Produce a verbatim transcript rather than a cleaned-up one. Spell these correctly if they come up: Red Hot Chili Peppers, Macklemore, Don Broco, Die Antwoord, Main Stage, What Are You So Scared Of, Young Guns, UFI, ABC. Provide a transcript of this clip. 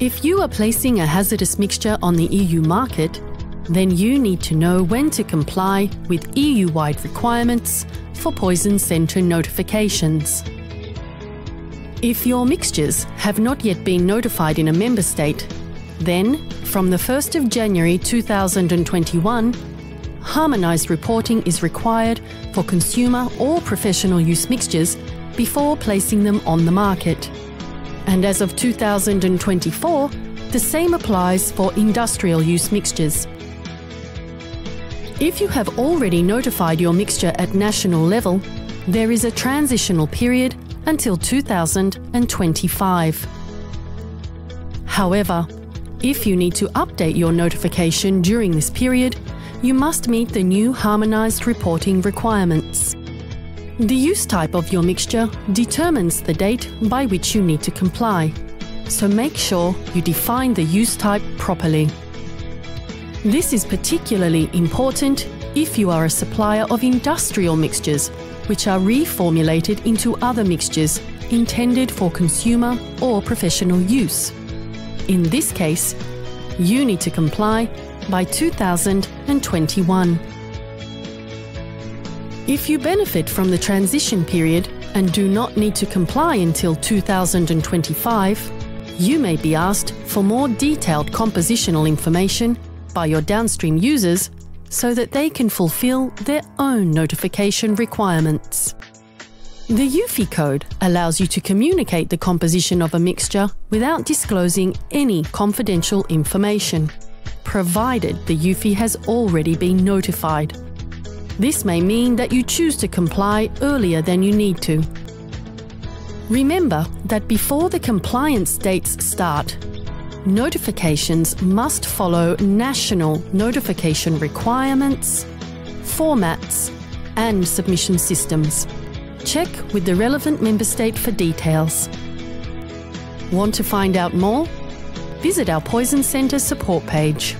If you are placing a hazardous mixture on the E U market, then you need to know when to comply with E U-wide requirements for Poison Centre notifications. If your mixtures have not yet been notified in a member state, then from the first of January two thousand twenty-one, harmonised reporting is required for consumer or professional use mixtures before placing them on the market. And as of two thousand twenty-four, the same applies for industrial use mixtures. If you have already notified your mixture at national level, there is a transitional period until two thousand twenty-five. However, if you need to update your notification during this period, you must meet the new harmonised reporting requirements. The use type of your mixture determines the date by which you need to comply, so make sure you define the use type properly. This is particularly important if you are a supplier of industrial mixtures, which are reformulated into other mixtures intended for consumer or professional use. In this case, you need to comply by two thousand twenty-one. If you benefit from the transition period and do not need to comply until two thousand twenty-five, you may be asked for more detailed compositional information by your downstream users, so that they can fulfill their own notification requirements. The U F I code allows you to communicate the composition of a mixture without disclosing any confidential information, provided the U F I has already been notified. This may mean that you choose to comply earlier than you need to. Remember that before the compliance dates start, notifications must follow national notification requirements, formats, and submission systems. Check with the relevant member state for details. Want to find out more? Visit our Poison Centre support page.